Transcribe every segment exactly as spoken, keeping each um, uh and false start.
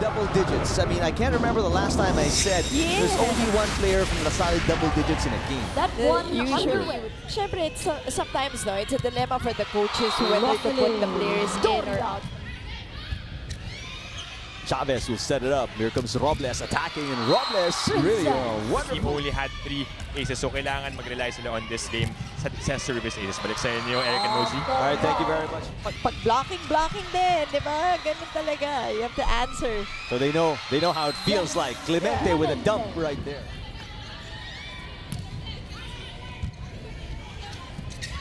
double digits. I mean, I can't remember the last time I said yeah. there's only one player from La Salle double digits in a game. That uh, one usually. Siyempre, it's, uh, sometimes though, it's a dilemma for the coaches whether to put the players in or out. Chavez will set it up. Here comes Robles attacking, and Robles really uh, wonderful. Team only had three aces, so kailangan mag-rely sila on this game sa, sa service aces. Balik sa inyo, Eric and Moji. All right, thank you very much. Pag-blocking, blocking din, di ba? Ganun talaga. You have to answer. So they know, they know how it feels yeah. like. Clemente yeah. with a dump right there.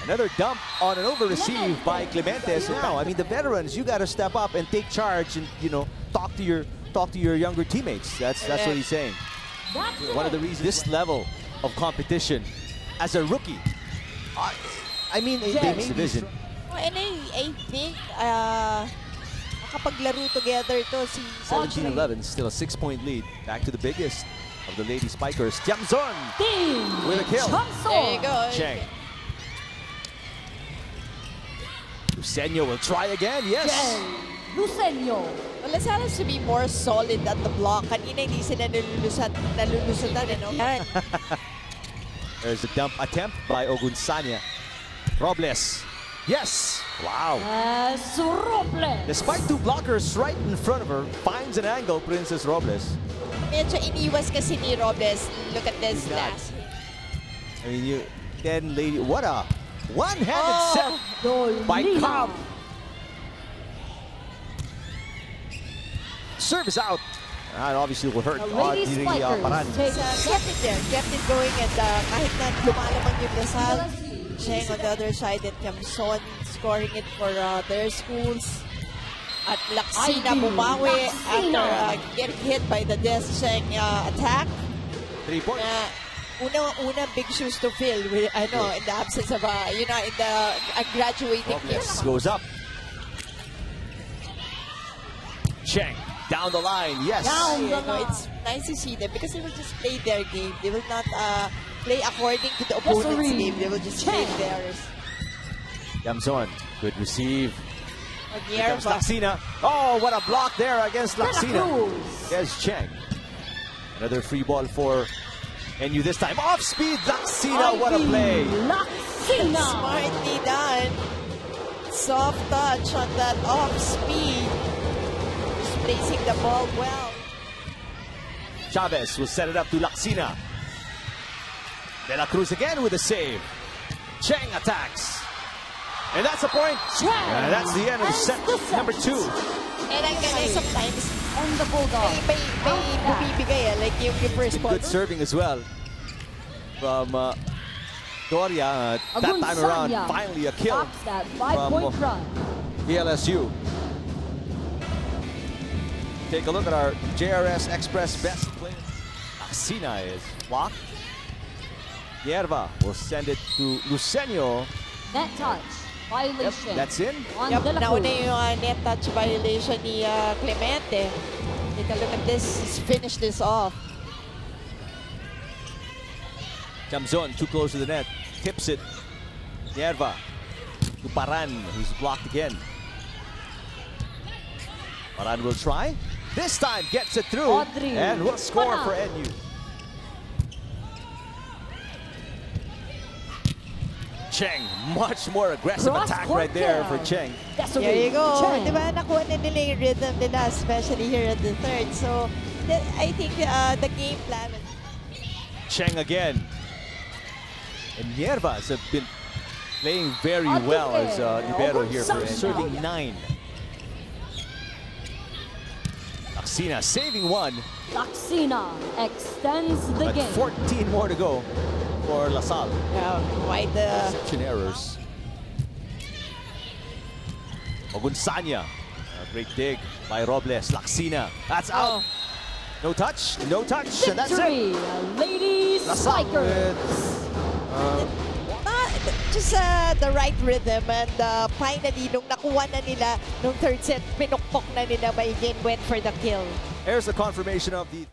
Another dump on an over-receive by Clemente. So now, I mean, the veterans, you got to step up and take charge, and you know, talk to your talk to your younger teammates. That's that's what he's saying. One of the reasons this level of competition, as a rookie, I, I mean, yes. they made division. Oh, and I, I think uh, nakapaglaro together to si seventeen eleven, still a six-point lead. Back to the biggest of the Lady Spikers, Tiamzon, with a kill. There you go. Cheng. Luzenio will try again, yes! Luzenio! Well, La Salle has to be more solid at the block. Kanina hindi sila nalulusad, nalulusudan, ano? There's a dump attempt by Ogunsanya. Robles, yes! Wow! Yes, Robles! Despite two blockers right in front of her, finds an angle, Princess Robles. Medyo iniwas kasi ni Robles. Look at this last. I mean, you, then lady, what a... One-handed oh, set by Kav. Serve is out. And obviously it will hurt. The Lady Spikers uh, takes, uh, kept it there, kept it going. And uh, kahit na lumalamang yung La Salle, Cheng on the other side and Tiamzon scoring it for uh, their schools. At Laxina bumawi after uh, getting hit by the death Cheng uh, attack. Three points. Uh, Una, una big shoes to fill with, I know, in the absence of a, you know, in the a graduating class. Goes up. Cheng, down the line, yes. Down the line. Know, it's nice to see them because they will just play their game. They will not uh, play according to the opponent's Referee. game. They will just Cheng. play theirs. Tiamzon, good receive. Against Laxina. Oh, what a block there against Laxina. There's Cheng. Another free ball for... And you this time off speed, Laxina. What a play! Laxina, smartly done. Soft touch on that off speed. Just placing the ball well. Chavez will set it up to Laxina. De La Cruz again with a save. Cheng attacks, and that's a point. And that's the end of set number two. And I can sometimes. On the bulldog. May, may, may like yung first ball. Good serving as well from uh, Doria. Uh, that time around, finally a kill that five from V L S U. Take a look at our J R S Express best players. Laxina is blocked. Yerva will send it to Luzenio. That touch. Violation. Yep, that's in. Yep, now na yung uh, net touch violation ni uh, Clemente. Take a look at this. Let's finish this off. Tiamzon too close to the net. Tips it. Yerva to Paran, who's blocked again. Paran will try. This time gets it through. Audrey. And will score for N U. Cheng, much more aggressive Cross attack right there down. for Cheng. There you go. Cheng. Diba, nakuha na nila yung rhythm nila, especially here at the third. So that, I think uh, the game plan. Cheng again. And Yerva has been playing very Audrey. well as uh, libero here for serving nine. Laxina saving one. Laxina extends the but game. fourteen more to go. For La Salle. Yeah, quite the... Exception errors. Ogunsanya. A great dig by Robles. Laxina. That's out. Oh. No touch. No touch. Victory, and that's it. Ladies, La Salle with, uh, just uh, the right rhythm. And uh, finally, nung nakuha na nila, nung third set, pinukpok na nila by again went for the kill. Here's the confirmation of the...